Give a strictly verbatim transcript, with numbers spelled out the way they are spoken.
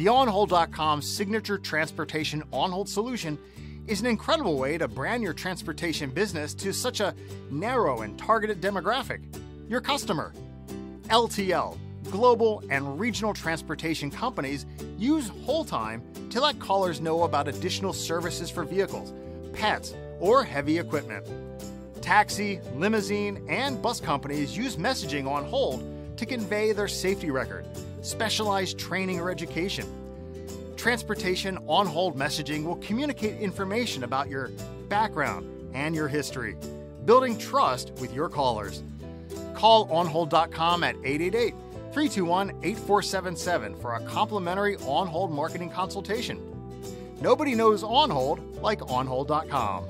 The on hold dot com signature transportation on-hold solution is an incredible way to brand your transportation business to such a narrow and targeted demographic, your customer. L T L, global and regional transportation companies, use hold time to let callers know about additional services for vehicles, pets, or heavy equipment. Taxi, limousine, and bus companies use messaging on hold to convey their safety record, specialized training or education. Transportation on-hold messaging will communicate information about your background and your history, building trust with your callers. Call on hold dot com at eight eight eight, three two one, eight four seven seven for a complimentary on-hold marketing consultation. Nobody knows on-hold like on hold dot com.